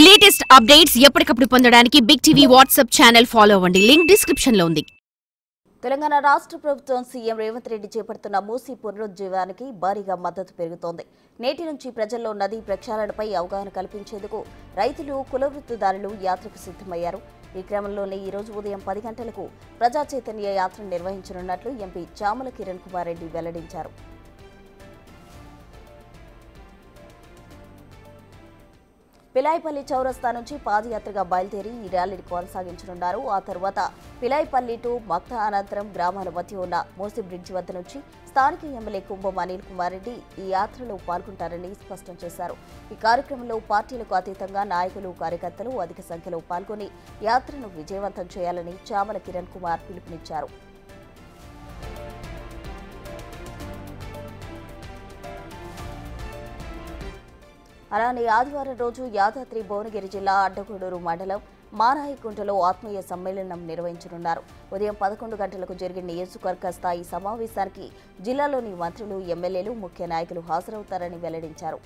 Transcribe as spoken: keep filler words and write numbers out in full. Latest updates ఎప్పటికప్పుడు పొందడానికి big TV WhatsApp channel follow అవ్వండి. లింక్ డిస్క్రిప్షన్ లో ఉంది. తెలంగాణ రాష్ట్ర ప్రభుత్వం సీఎం రేవంత్ రెడ్డి చేపడుతున్న మూసి పునరుజ్జీవానికి భారీగా మద్దతు పెరుగుతోంది. నేటి నుంచి ప్రజల్లో నది ప్రక్షాళనపై అవగాహన కల్పించేందుకు రైతులు, కులవృత్తిదారులు యాత్రకు సిద్ధమయ్యారు. ఈ క్రమంలోనే ఈ రోజు ఉదయం పది గంటలకు ప్రజా చైతన్య యాత్ర నిర్వహించనున్నట్లు ఎంపీ చామల కిరణ్ కుమార్ రెడ్డి వెల్లడించారు. పిలాయిపల్లి చౌరస్తా నుంచి పాదయాత్రగా బయలుదేరి ఈ ర్యాలీని కొనసాగించనున్నారు. ఆ తర్వాత పిలాయిపల్లి టు మక్తా అనంతరం గ్రామాల మధ్య ఉన్న మోసి బ్రిడ్జి వద్ద నుంచి స్థానిక ఎమ్మెల్యే కుంభం అనిల్ కుమార్ రెడ్డి ఈ యాత్రలో పాల్గొంటారని స్పష్టం చేశారు. ఈ కార్యక్రమంలో పార్టీలకు అతీతంగా నాయకులు, కార్యకర్తలు అధిక సంఖ్యలో పాల్గొని యాత్రను విజయవంతం చేయాలని చామల కిరణ్ కుమార్ పిలుపునిచ్చారు. అలానే ఆదివారం రోజు యాదాద్రి భువనగిరి జిల్లా అడ్డగూడూరు మండలం మారాయికుంటలో ఆత్మీయ సమ్మేళనం నిర్వహించనున్నారు. ఉదయం పదకొండు గంటలకు జరిగిన నియోజకవర్గ స్థాయి సమావేశానికి జిల్లాలోని మంత్రులు, ఎమ్మెల్యేలు, ముఖ్య నాయకులు హాజరవుతారని వెల్లడించారు.